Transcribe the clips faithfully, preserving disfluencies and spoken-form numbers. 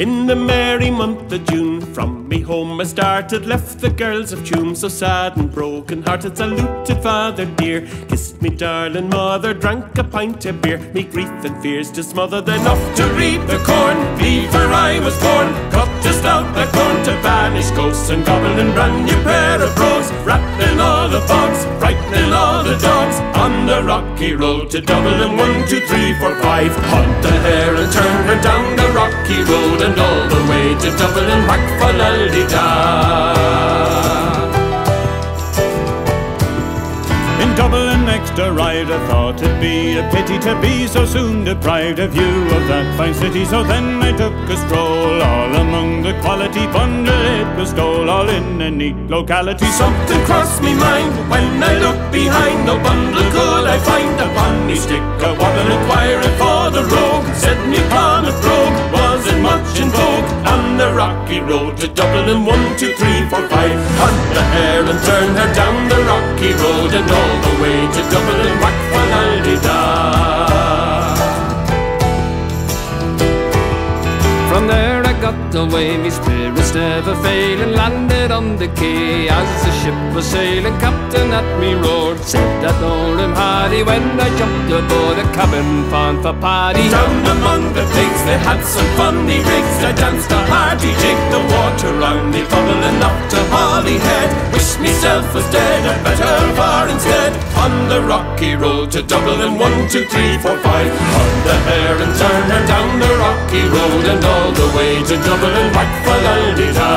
In the merry month of June, from me home I started, left the girls of Tuam so sad and broken hearted. Saluted father dear, kissed me darling mother, drank a pint of beer, me grief and fears to smother. Then off to reap the corn, beaver I was born, cut just out the corn to banish ghosts and goblin and brand new pair of brogues, rattling all the fogs, frightening all the dogs, on the rocky road to Dublin. One, two, three, four, five, hunt the hare and turn her down the rocky road, and all the way to Dublin, whack for la-di-da. In Dublin next arrived, I thought it'd be a pity to be so soon deprived of view of that fine city. So then I took a stroll all among the quality bundle, it was stole, all in a neat locality. Something crossed me mind when I looked behind, no bundle could I find, a bonny stick, a wobble, inquiring for the rogue, said me upon a brogue, wasn't much in vogue, on the rocky road to Dublin. One, two, three, four, five, hunt the hare and turn her down the rocky road, and all the way to Dublin, whack for la-di-da. From there I got away, me spirits never failing, landed on the quay as the ship was sailing. Captain at me roared, said that old him hearty, when I jumped aboard a cabin found for party. Down among the pigs they had some funny rigs, I danced a hearty jig, the water round me bubbling up to Hollyhead. Wish myself was dead, a better bar instead, on the rocky road to Dublin. One, two, three, four, five, hunt the hare and turn her down the rocky road, and all the way to Dublin, whack for la-di-da.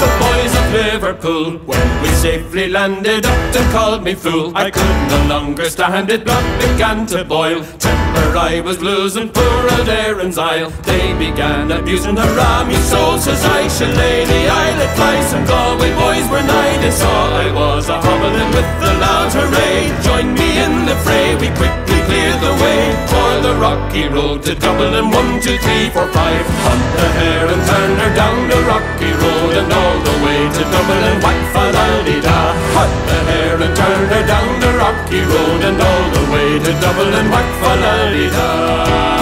The boys of Liverpool, when we safely landed, up they called me fool, I could no longer stand it, blood began to boil, temper I was losing, poor old Erin's isle, they began abusing her, ah me soul, says I, shall lay the islet fly, some Galway boys were nigh, they saw I was a hobbling with the loud hooray, join me in the fray, we quick clear the way for the rocky road to Dublin. One, two, three, four, five, hunt the hare and turn her down the rocky road, and all the way to Dublin, whack for la-di-da. Hunt the hare and turn her down the rocky road, and all the way to Dublin, whack for la-di-da.